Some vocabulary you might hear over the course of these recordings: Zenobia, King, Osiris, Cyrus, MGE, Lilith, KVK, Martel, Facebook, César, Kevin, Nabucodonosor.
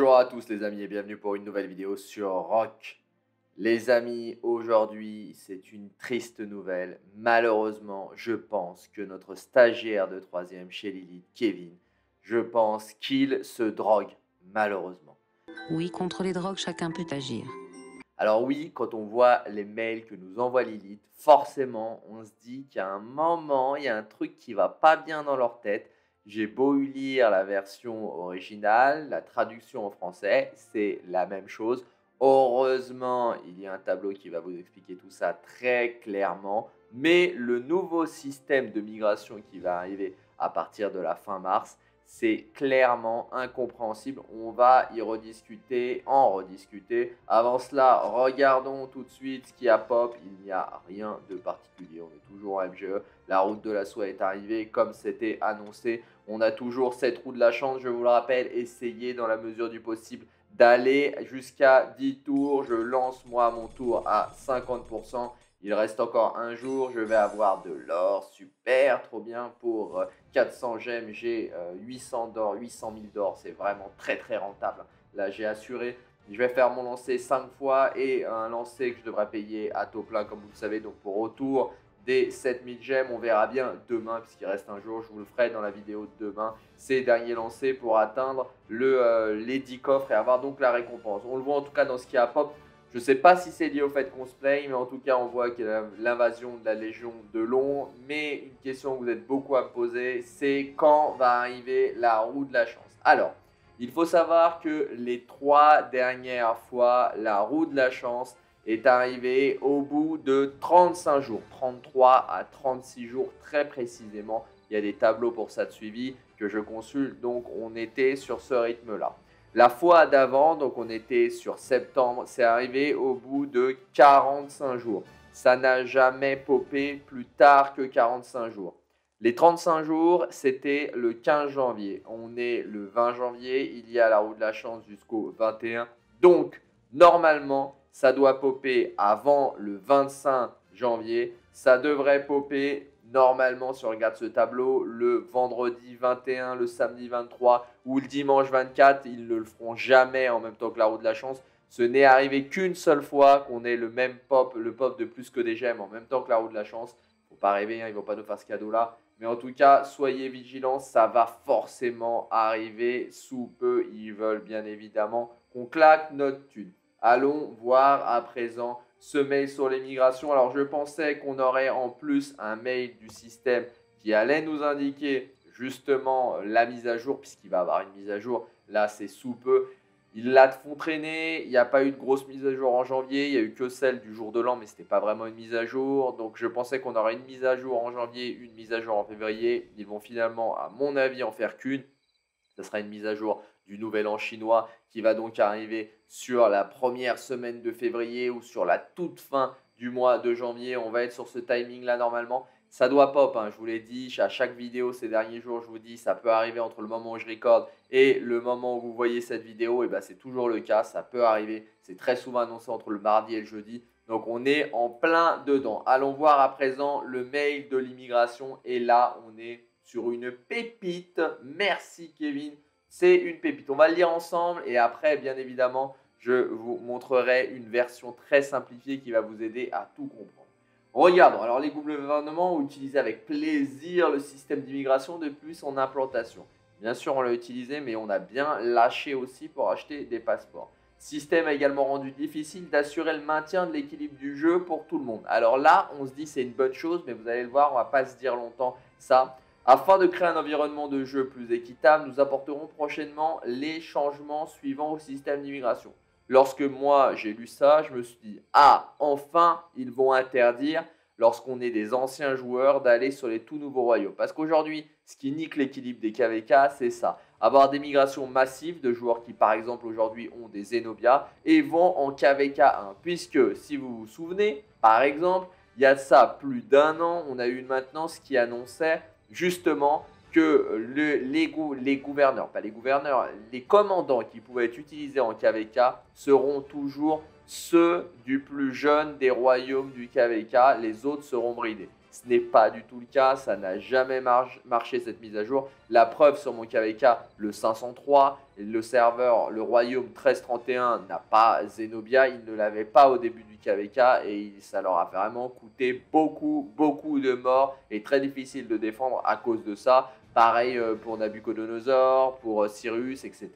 Bonjour à tous les amis et bienvenue pour une nouvelle vidéo sur Rock. Les amis, aujourd'hui c'est une triste nouvelle. Malheureusement, je pense que notre stagiaire de 3ème chez Lilith, Kevin, je pense qu'il se drogue, malheureusement. Oui, contre les drogues, chacun peut agir. Alors oui, quand on voit les mails que nous envoie Lilith, forcément, on se dit qu'à un moment, il y a un truc qui va pas bien dans leur tête. J'ai beau lire la version originale, la traduction en français, c'est la même chose. Heureusement, il y a un tableau qui va vous expliquer tout ça très clairement. Mais le nouveau système de migration qui va arriver à partir de la fin mars, c'est clairement incompréhensible. On va y rediscuter, en rediscuter. Avant cela, regardons tout de suite ce qui a pop. Il n'y a rien de particulier. On est toujours en MGE. La route de la soie est arrivée comme c'était annoncé. On a toujours cette roue de la chance, je vous le rappelle. Essayez dans la mesure du possible d'aller jusqu'à 10 tours. Je lance moi mon tour à 50%. Il reste encore un jour, je vais avoir de l'or, super, trop bien, pour 400 gemmes, j'ai 800 d'or, 800 000 d'or, c'est vraiment très très rentable. Là j'ai assuré, je vais faire mon lancer 5 fois et un lancer que je devrais payer à taux plein comme vous le savez, donc pour autour des 7000 gemmes, on verra bien demain puisqu'il reste un jour, je vous le ferai dans la vidéo de demain, ces derniers lancers pour atteindre les 10 coffres et avoir donc la récompense. On le voit en tout cas dans ce qui a pop. Je ne sais pas si c'est lié au fait qu'on se plaigne, mais en tout cas, on voit qu'il y a l'invasion de la Légion de Long. Mais une question que vous êtes beaucoup à me poser, c'est quand va arriver la roue de la chance? Alors, il faut savoir que les 3 dernières fois, la roue de la chance est arrivée au bout de 35 jours. 33 à 36 jours, très précisément. Il y a des tableaux pour ça de suivi que je consulte, donc on était sur ce rythme-là. La fois d'avant, donc on était sur septembre, c'est arrivé au bout de 45 jours. Ça n'a jamais popé plus tard que 45 jours. Les 35 jours, c'était le 15 janvier. On est le 20 janvier, il y a la roue de la chance jusqu'au 21. Donc, normalement, ça doit popper avant le 25 janvier. Ça devrait popper... Normalement, si on regarde ce tableau, le vendredi 21, le samedi 23 ou le dimanche 24, ils ne le feront jamais en même temps que la roue de la chance. Ce n'est arrivé qu'une seule fois qu'on ait le même pop, le pop de plus que des gemmes en même temps que la roue de la chance. Faut pas rêver, hein, ils ne vont pas nous faire ce cadeau-là. Mais en tout cas, soyez vigilants, ça va forcément arriver sous peu. Ils veulent bien évidemment qu'on claque notre thune. Allons voir à présent ce mail sur les migrations. Alors je pensais qu'on aurait en plus un mail du système qui allait nous indiquer justement la mise à jour, puisqu'il va y avoir une mise à jour, là c'est sous peu. Ils la font traîner, il n'y a pas eu de grosse mise à jour en janvier, il n'y a eu que celle du jour de l'an, mais ce n'était pas vraiment une mise à jour. Donc je pensais qu'on aurait une mise à jour en janvier, une mise à jour en février. Ils vont finalement, à mon avis, en faire qu'une. Ce sera une mise à jour du nouvel an chinois qui va donc arriver sur la première semaine de février ou sur la toute fin du mois de janvier. On va être sur ce timing là normalement. Ça doit pop, hein. Je vous l'ai dit, à chaque vidéo ces derniers jours, je vous dis, ça peut arriver entre le moment où je recorde et le moment où vous voyez cette vidéo. Et ben, c'est toujours le cas, ça peut arriver. C'est très souvent annoncé entre le mardi et le jeudi. Donc on est en plein dedans. Allons voir à présent le mail de l'immigration et là on est sur une pépite. Merci Kevin. C'est une pépite. On va le lire ensemble et après, bien évidemment, je vous montrerai une version très simplifiée qui va vous aider à tout comprendre. Regardons. Alors, les gouvernements ont utilisé avec plaisir le système d'immigration depuis son implantation. Bien sûr, on l'a utilisé, mais on a bien lâché aussi pour acheter des passeports. Système a également rendu difficile d'assurer le maintien de l'équilibre du jeu pour tout le monde. Alors là, on se dit c'est une bonne chose, mais vous allez le voir, on ne va pas se dire longtemps ça. Afin de créer un environnement de jeu plus équitable, nous apporterons prochainement les changements suivants au système d'immigration. Lorsque moi j'ai lu ça, je me suis dit « Ah, enfin, ils vont interdire, lorsqu'on est des anciens joueurs, d'aller sur les tout nouveaux royaumes. » Parce qu'aujourd'hui, ce qui nique l'équilibre des KVK, c'est ça. Avoir des migrations massives de joueurs qui, par exemple, aujourd'hui ont des Zenobia et vont en KVK1. Puisque, si vous vous souvenez, par exemple, il y a ça plus d'un an, on a eu une maintenance qui annonçait... Justement, que les commandants qui pouvaient être utilisés en KVK seront toujours ceux du plus jeune des royaumes du KVK. Les autres seront bridés. Ce n'est pas du tout le cas, ça n'a jamais marché cette mise à jour. La preuve sur mon KVK, le 503, le serveur, le royaume 1331 n'a pas Zenobia, ils ne l'avaient pas au début du KVK et ça leur a vraiment coûté beaucoup, beaucoup de morts et très difficile de défendre à cause de ça. Pareil pour Nabucodonosor, pour Cyrus, etc.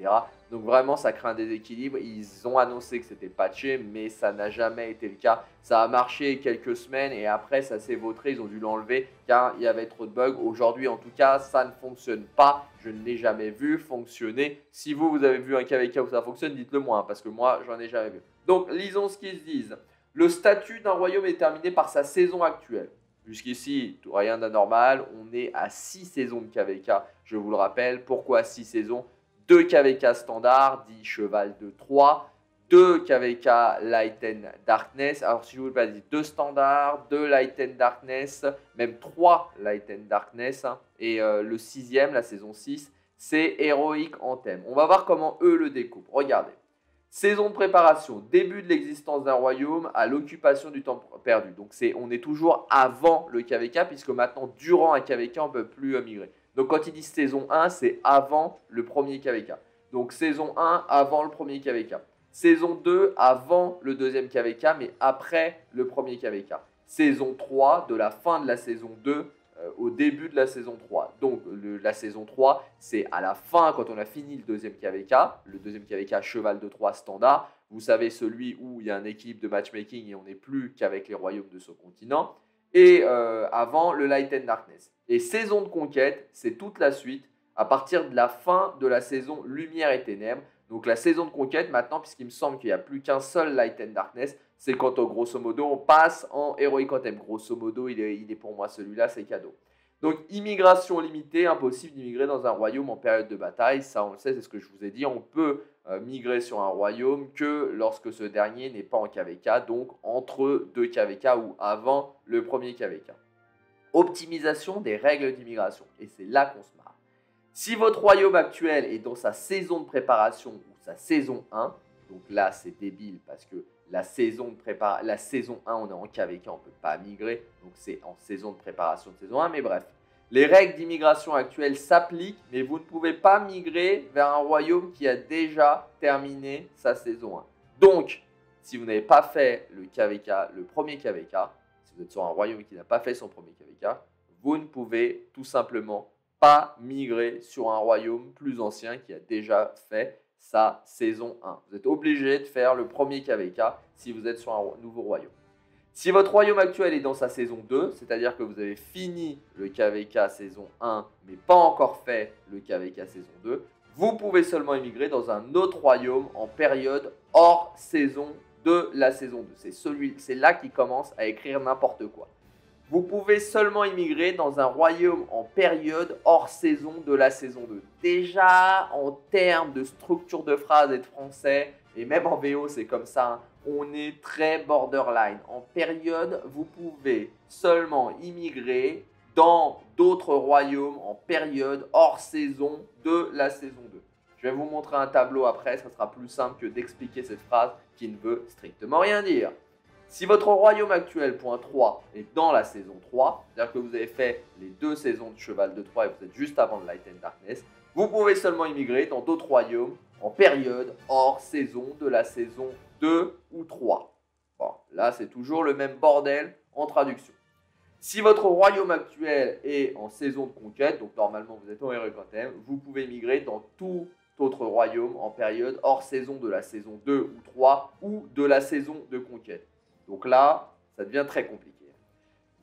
Donc vraiment, ça crée un déséquilibre. Ils ont annoncé que c'était patché, mais ça n'a jamais été le cas. Ça a marché quelques semaines et après, ça s'est vautré. Ils ont dû l'enlever car il y avait trop de bugs. Aujourd'hui, en tout cas, ça ne fonctionne pas. Je ne l'ai jamais vu fonctionner. Si vous, vous avez vu un KVK où ça fonctionne, dites-le moi, parce que moi, j'en ai jamais vu. Donc, lisons ce qu'ils disent. Le statut d'un royaume est déterminé par sa saison actuelle. Jusqu'ici, rien d'anormal, on est à 6 saisons de KVK, je vous le rappelle. Pourquoi 6 saisons? 2 KVK standard, 10 cheval de 3, 2 KVK Light and Darkness. Alors si je vous le dis, 2 standards, 2 Light and Darkness, même 3 Light and Darkness. Hein. Et le 6e, la saison 6, c'est héroïque en thème. On va voir comment eux le découpent. Regardez. Saison de préparation, début de l'existence d'un royaume à l'occupation du temps perdu. Donc on est toujours avant le KVK, puisque maintenant, durant un KVK, on ne peut plus migrer. Donc quand ils disent saison 1, c'est avant le premier KVK. Donc saison 1, avant le premier KVK. Saison 2, avant le deuxième KVK, mais après le premier KVK. Saison 3, de la fin de la saison 2 au début de la saison 3. Donc la saison 3, c'est à la fin, quand on a fini le deuxième KVK, cheval de 3 standard, vous savez, celui où il y a un équilibre de matchmaking et on n'est plus qu'avec les royaumes de ce continent, et avant le Light and Darkness. Et saison de conquête, c'est toute la suite, à partir de la fin de la saison Lumière et Ténèbres. Donc la saison de conquête, maintenant, puisqu'il me semble qu'il n'y a plus qu'un seul Light and Darkness, c'est quand, grosso modo, on passe en Heroic Anthem. Grosso modo, il est pour moi celui-là, c'est cadeau. Donc, immigration limitée, impossible d'immigrer dans un royaume en période de bataille. Ça, on le sait, c'est ce que je vous ai dit. On peut migrer sur un royaume que lorsque ce dernier n'est pas en KVK, donc entre deux KVK ou avant le premier KVK. Optimisation des règles d'immigration. Et c'est là qu'on se marre. Si votre royaume actuel est dans sa saison de préparation ou sa saison 1, donc là c'est débile parce que la saison 1 on est en KVK, on ne peut pas migrer, donc c'est en saison de préparation de saison 1, mais bref. Les règles d'immigration actuelles s'appliquent, mais vous ne pouvez pas migrer vers un royaume qui a déjà terminé sa saison 1. Donc, si vous n'avez pas fait le KVK, le premier KVK, si vous êtes sur un royaume qui n'a pas fait son premier KVK, vous ne pouvez tout simplement pas migrer sur un royaume plus ancien qui a déjà fait sa saison 1. Vous êtes obligé de faire le premier KVK si vous êtes sur un nouveau royaume. Si votre royaume actuel est dans sa saison 2, c'est-à-dire que vous avez fini le KVK saison 1, mais pas encore fait le KVK saison 2, vous pouvez seulement émigrer dans un autre royaume en période hors saison de la saison 2. C'est là qu'il commence à écrire n'importe quoi. Vous pouvez seulement immigrer dans un royaume en période hors saison de la saison 2. Déjà, en termes de structure de phrase et de français, et même en VO, c'est comme ça, hein, on est très borderline. En période, vous pouvez seulement immigrer dans d'autres royaumes en période hors saison de la saison 2. Je vais vous montrer un tableau après, ça sera plus simple que d'expliquer cette phrase qui ne veut strictement rien dire. Si votre royaume actuel, point 3, est dans la saison 3, c'est-à-dire que vous avez fait les 2 saisons de cheval de 3 et vous êtes juste avant le Light and Darkness, vous pouvez seulement immigrer dans d'autres royaumes en période hors saison de la saison 2 ou 3. Bon, là, c'est toujours le même bordel en traduction. Si votre royaume actuel est en saison de conquête, donc normalement vous êtes en Heroic Anthem, vous pouvez immigrer dans tout autre royaume en période hors saison de la saison 2 ou 3 ou de la saison de conquête. Donc là, ça devient très compliqué.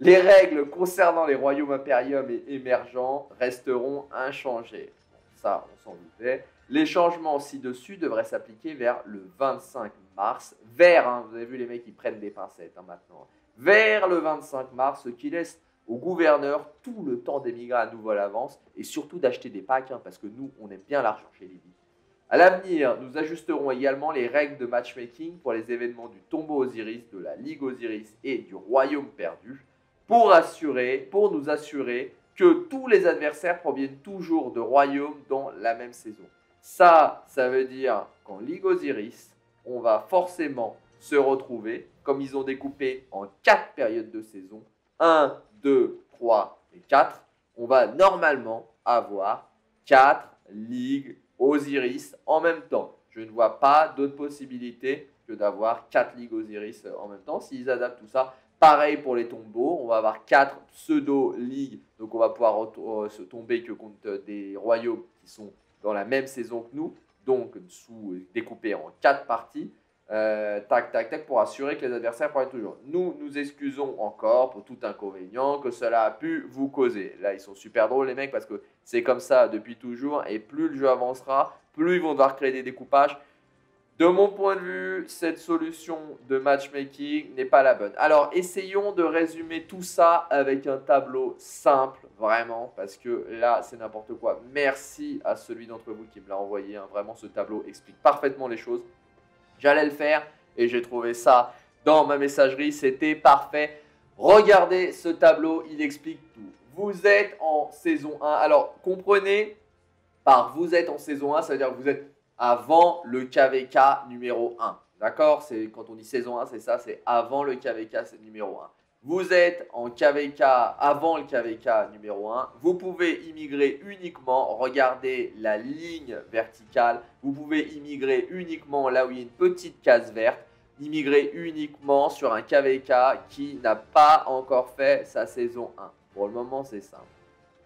Les règles concernant les royaumes impériums et émergents resteront inchangées. Bon, ça, on s'en doutait. Les changements ci-dessus devraient s'appliquer vers le 25 mars. Vous avez vu les mecs, ils prennent des pincettes maintenant. Vers le 25 mars, ce qui laisse au gouverneur tout le temps d'émigrer à nouveau à l'avance et surtout d'acheter des packs, parce que nous, on aime bien l'argent chez Lilith. À l'avenir, nous ajusterons également les règles de matchmaking pour les événements du tombeau Osiris, de la Ligue Osiris et du Royaume Perdu pour nous assurer que tous les adversaires proviennent toujours de royaumes dans la même saison. Ça veut dire qu'en Ligue Osiris, on va forcément se retrouver, comme ils ont découpé en 4 périodes de saison, 1, 2, 3 et 4, on va normalement avoir 4 ligues Osiris en même temps. Je ne vois pas d'autre possibilité que d'avoir 4 ligues Osiris en même temps. S'ils adaptent tout ça, pareil pour les tombeaux, on va avoir 4 pseudo-ligues. Donc on va pouvoir se tomber que contre des royaumes qui sont dans la même saison que nous. Donc découpés en 4 parties. Tac, tac, tac, pour assurer que les adversaires prennent toujours. Nous nous excusons encore pour tout inconvénient que cela a pu vous causer. Là, ils sont super drôles, les mecs, parce que c'est comme ça depuis toujours. Et plus le jeu avancera, plus ils vont devoir créer des découpages. De mon point de vue, cette solution de matchmaking n'est pas la bonne. Alors, essayons de résumer tout ça avec un tableau simple, vraiment, parce que là, c'est n'importe quoi. Merci à celui d'entre vous qui me l'a envoyé, hein. Vraiment, ce tableau explique parfaitement les choses. J'allais le faire et j'ai trouvé ça dans ma messagerie, c'était parfait. Regardez ce tableau, il explique tout. Vous êtes en saison 1. Alors, comprenez, par vous êtes en saison 1, ça veut dire que vous êtes avant le KVK numéro 1. D'accord? Quand on dit saison 1, c'est ça, c'est avant le KVK, c'est numéro 1. Vous êtes en KVK, avant le KVK numéro 1. Vous pouvez immigrer uniquement, regardez la ligne verticale. Vous pouvez immigrer uniquement là où il y a une petite case verte. Immigrer uniquement sur un KVK qui n'a pas encore fait sa saison 1. Pour le moment, c'est simple.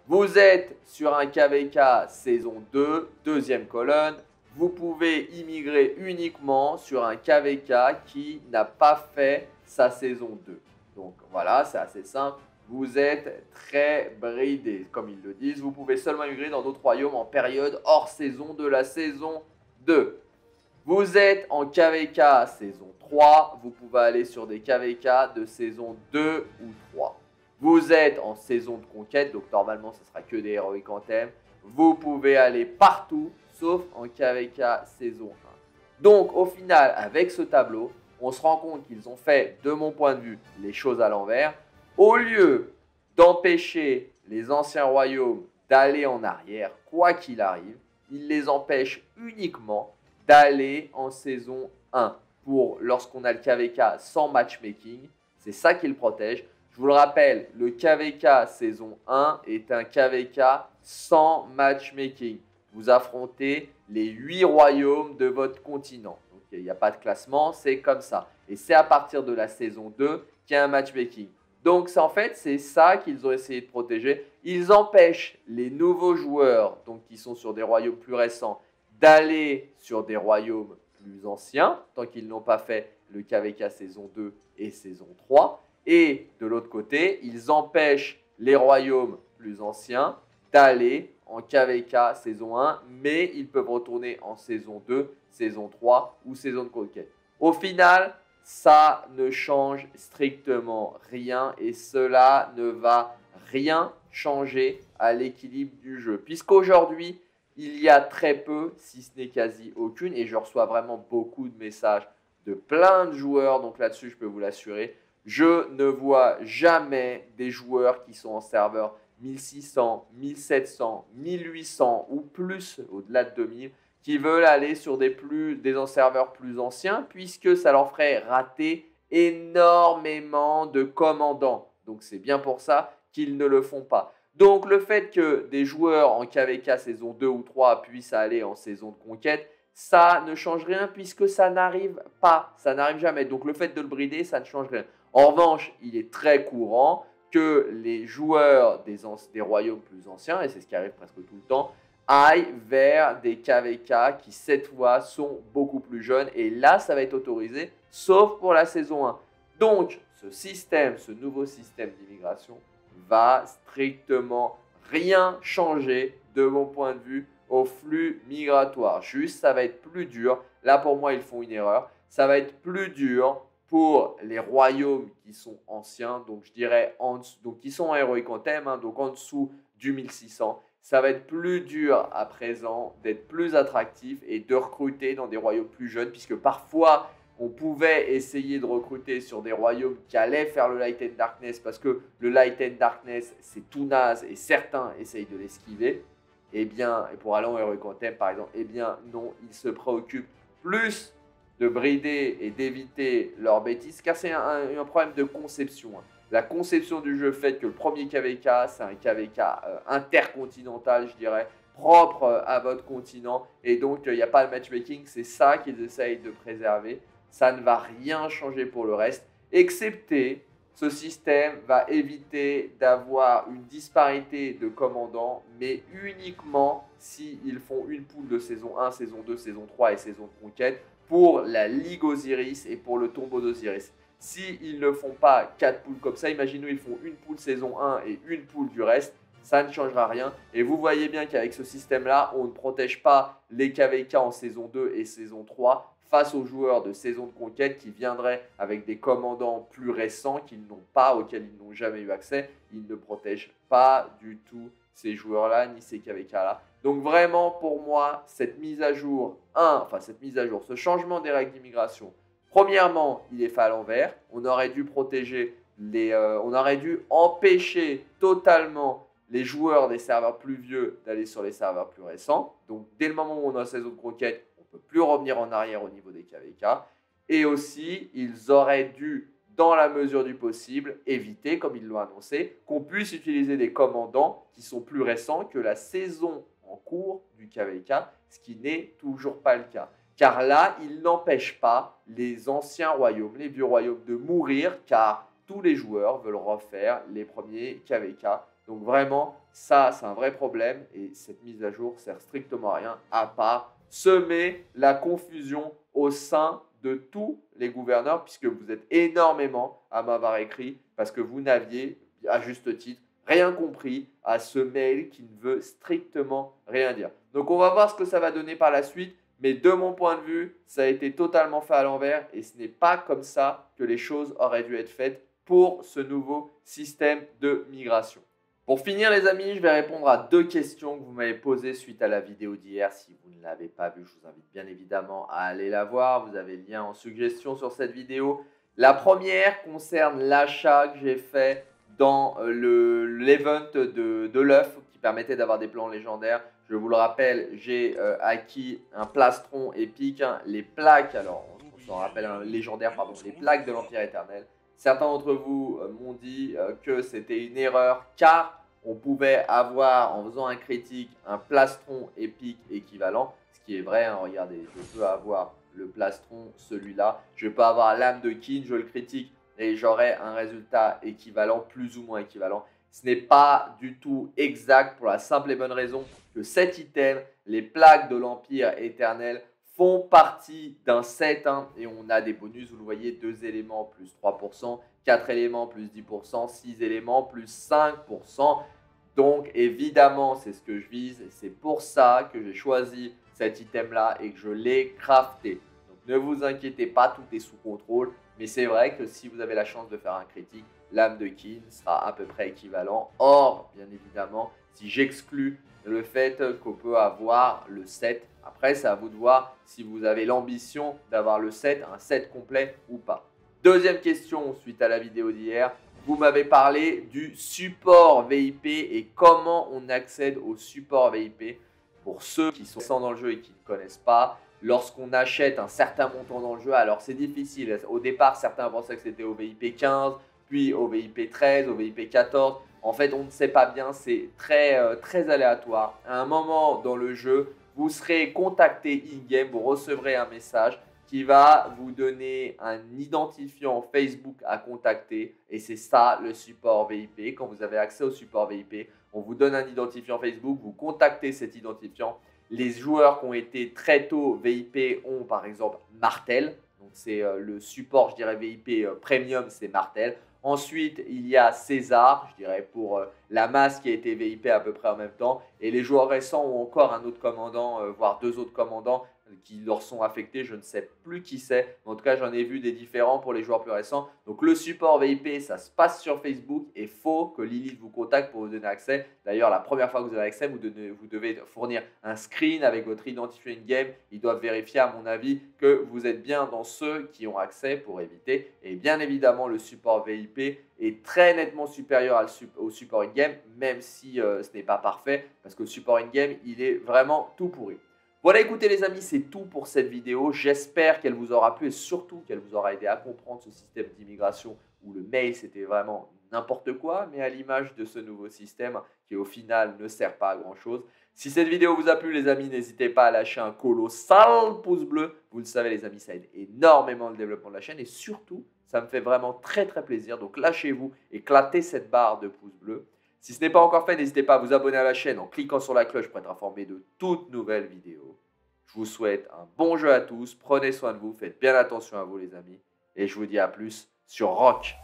Vous êtes sur un KVK saison 2, deuxième colonne. Vous pouvez immigrer uniquement sur un KVK qui n'a pas fait sa saison 2. Donc voilà, c'est assez simple. Vous êtes très bridés, comme ils le disent. Vous pouvez seulement immigrer dans d'autres royaumes en période hors saison de la saison 2. Vous êtes en KVK saison 3. Vous pouvez aller sur des KVK de saison 2 ou 3. Vous êtes en saison de conquête, donc normalement, ce sera que des héroïques en thème. Vous pouvez aller partout, sauf en KVK saison 1. Donc au final, avec ce tableau, on se rend compte qu'ils ont fait, de mon point de vue, les choses à l'envers. Au lieu d'empêcher les anciens royaumes d'aller en arrière, quoi qu'il arrive, ils les empêchent uniquement d'aller en saison 1. Pour lorsqu'on a le KVK sans matchmaking, c'est ça qui le protège. Je vous le rappelle, le KVK saison 1 est un KVK sans matchmaking. Vous affrontez les 8 royaumes de votre continent. Il n'y a pas de classement, c'est comme ça. Et c'est à partir de la saison 2 qu'il y a un matchmaking. Donc, en fait, c'est ça qu'ils ont essayé de protéger. Ils empêchent les nouveaux joueurs, donc qui sont sur des royaumes plus récents, d'aller sur des royaumes plus anciens, tant qu'ils n'ont pas fait le KVK saison 2 et saison 3. Et de l'autre côté, ils empêchent les royaumes plus anciens d'aller en KVK saison 1, mais ils peuvent retourner en saison 2, saison 3 ou saison de conquête. Au final, ça ne change strictement rien et cela ne va rien changer à l'équilibre du jeu. Puisqu'aujourd'hui, il y a très peu, si ce n'est quasi aucune, et je reçois vraiment beaucoup de messages de plein de joueurs, donc là-dessus, je peux vous l'assurer, je ne vois jamais des joueurs qui sont en serveur 1600, 1700, 1800 ou plus, au-delà de 2000, qui veulent aller sur des serveurs plus anciens, puisque ça leur ferait rater énormément de commandants. Donc c'est bien pour ça qu'ils ne le font pas. Donc le fait que des joueurs en KVK saison 2 ou 3 puissent aller en saison de conquête, ça ne change rien puisque ça n'arrive pas, ça n'arrive jamais. Donc le fait de le brider, ça ne change rien. En revanche, il est très courant que les joueurs des royaumes plus anciens, et c'est ce qui arrive presque tout le temps, aillent vers des KVK qui, cette fois, sont beaucoup plus jeunes. Et là, ça va être autorisé, sauf pour la saison 1. Donc, ce nouveau système d'immigration va strictement rien changer, de mon point de vue, au flux migratoire. Juste, ça va être plus dur. Là, pour moi, ils font une erreur. Ça va être plus dur pour les royaumes qui sont anciens, donc je dirais, donc qui sont en héroïque en thème, hein, donc en dessous du 1600, ça va être plus dur à présent d'être plus attractif et de recruter dans des royaumes plus jeunes, puisque parfois, on pouvait essayer de recruter sur des royaumes qui allaient faire le Light and Darkness, parce que le Light and Darkness, c'est tout naze, et certains essayent de l'esquiver, et bien, et pour aller en héroïque en thème, par exemple, eh bien non, ils se préoccupent plus de brider et d'éviter leurs bêtises, car c'est un problème de conception. La conception du jeu fait que le premier KVK, c'est un KVK intercontinental, je dirais, propre à votre continent. Et donc, il n'y a pas de matchmaking. C'est ça qu'ils essayent de préserver. Ça ne va rien changer pour le reste, excepté ce système va éviter d'avoir une disparité de commandants, mais uniquement s'ils font une poule de saison 1, saison 2, saison 3 et saison de conquête pour la Ligue Osiris et pour le tombeau d'Osiris. S'ils ne font pas 4 poules comme ça, imaginons ils font une poule saison 1 et une poule du reste, ça ne changera rien. Et vous voyez bien qu'avec ce système-là, on ne protège pas les KVK en saison 2 et saison 3, face aux joueurs de saison de conquête qui viendraient avec des commandants plus récents qu'ils n'ont pas, auxquels ils n'ont jamais eu accès. Ils ne protègent pas du tout ces joueurs-là, ni ces KVK-là. Donc vraiment, pour moi, cette mise à jour, ce changement des règles d'immigration, premièrement, il est fait à l'envers. On aurait dû protéger les... on aurait dû empêcher totalement les joueurs des serveurs plus vieux d'aller sur les serveurs plus récents. Donc dès le moment où on a saison de conquête, plus revenir en arrière au niveau des KVK. Et aussi, ils auraient dû, dans la mesure du possible, éviter, comme ils l'ont annoncé, qu'on puisse utiliser des commandants qui sont plus récents que la saison en cours du KVK, ce qui n'est toujours pas le cas. Car là, ils n'empêchent pas les anciens royaumes, les vieux royaumes, de mourir, car tous les joueurs veulent refaire les premiers KVK. Donc vraiment, ça, c'est un vrai problème, et cette mise à jour sert strictement à rien, à part semer la confusion au sein de tous les gouverneurs, puisque vous êtes énormément à m'avoir écrit, parce que vous n'aviez, à juste titre, rien compris à ce mail qui ne veut strictement rien dire. Donc on va voir ce que ça va donner par la suite, mais de mon point de vue, ça a été totalement fait à l'envers, et ce n'est pas comme ça que les choses auraient dû être faites pour ce nouveau système de migration. Pour finir les amis, je vais répondre à deux questions que vous m'avez posées suite à la vidéo d'hier. Si vous ne l'avez pas vue, je vous invite bien évidemment à aller la voir. Vous avez le lien en suggestion sur cette vidéo. La première concerne l'achat que j'ai fait dans l'event de l'œuf qui permettait d'avoir des plans légendaires. Je vous le rappelle, j'ai acquis un plastron épique, hein, les plaques, alors on s'en rappelle un légendaire, pardon, les plaques de l'Empire éternel. Certains d'entre vous m'ont dit que c'était une erreur car on pouvait avoir, en faisant un critique, un plastron épique équivalent. Ce qui est vrai, hein, regardez, je peux avoir le plastron, celui-là. Je peux avoir l'âme de King, je le critique et j'aurai un résultat équivalent, plus ou moins équivalent. Ce n'est pas du tout exact pour la simple et bonne raison que cet item, les plaques de l'Empire éternel, font partie d'un set, hein, et on a des bonus, vous le voyez, 2 éléments plus 3%, 4 éléments plus 10%, 6 éléments plus 5%. Donc évidemment, c'est ce que je vise, c'est pour ça que j'ai choisi cet item-là et que je l'ai crafté. Donc ne vous inquiétez pas, tout est sous contrôle, mais c'est vrai que si vous avez la chance de faire un critique, l'âme de Kin sera à peu près équivalent. Or, bien évidemment, si j'exclus le fait qu'on peut avoir le 7, après c'est à vous de voir si vous avez l'ambition d'avoir le 7, un 7 complet ou pas. Deuxième question suite à la vidéo d'hier, vous m'avez parlé du support VIP et comment on accède au support VIP. Pour ceux qui sont dans le jeu et qui ne connaissent pas, lorsqu'on achète un certain montant dans le jeu, alors c'est difficile, au départ certains pensaient que c'était au VIP 15, puis au VIP 13, au VIP 14... En fait, on ne sait pas bien, c'est très aléatoire. À un moment dans le jeu, vous serez contacté in-game, vous recevrez un message qui va vous donner un identifiant Facebook à contacter. Et c'est ça le support VIP. Quand vous avez accès au support VIP, on vous donne un identifiant Facebook, vous contactez cet identifiant. Les joueurs qui ont été très tôt VIP ont par exemple Martel. Donc c'est le support, je dirais, VIP Premium, c'est Martel. Ensuite, il y a César, je dirais, pour la masse qui a été VIP à peu près en même temps. Et les joueurs récents ont encore un autre commandant, voire deux autres commandants qui leur sont affectés. Je ne sais plus qui c'est. En tout cas, j'en ai vu des différents pour les joueurs plus récents. Donc, le support VIP, ça se passe sur Facebook. Et il faut que Lilith vous contacte pour vous donner accès. D'ailleurs, la première fois que vous avez accès, vous devez fournir un screen avec votre identifiant in-game. Ils doivent vérifier, à mon avis, que vous êtes bien dans ceux qui ont accès pour éviter. Et bien évidemment, le support VIP est très nettement supérieur au support in-game, même si ce n'est pas parfait, parce que le support in-game, il est vraiment tout pourri. Voilà, écoutez les amis, c'est tout pour cette vidéo. J'espère qu'elle vous aura plu et surtout qu'elle vous aura aidé à comprendre ce système d'immigration où le mail, c'était vraiment n'importe quoi, mais à l'image de ce nouveau système qui au final ne sert pas à grand chose. Si cette vidéo vous a plu les amis, n'hésitez pas à lâcher un colossal pouce bleu. Vous le savez les amis, ça aide énormément le développement de la chaîne et surtout, ça me fait vraiment très très plaisir. Donc lâchez-vous, éclatez cette barre de pouce bleu. Si ce n'est pas encore fait, n'hésitez pas à vous abonner à la chaîne en cliquant sur la cloche pour être informé de toutes nouvelles vidéos. Je vous souhaite un bon jeu à tous, prenez soin de vous, faites bien attention à vous les amis. Et je vous dis à plus sur Rock.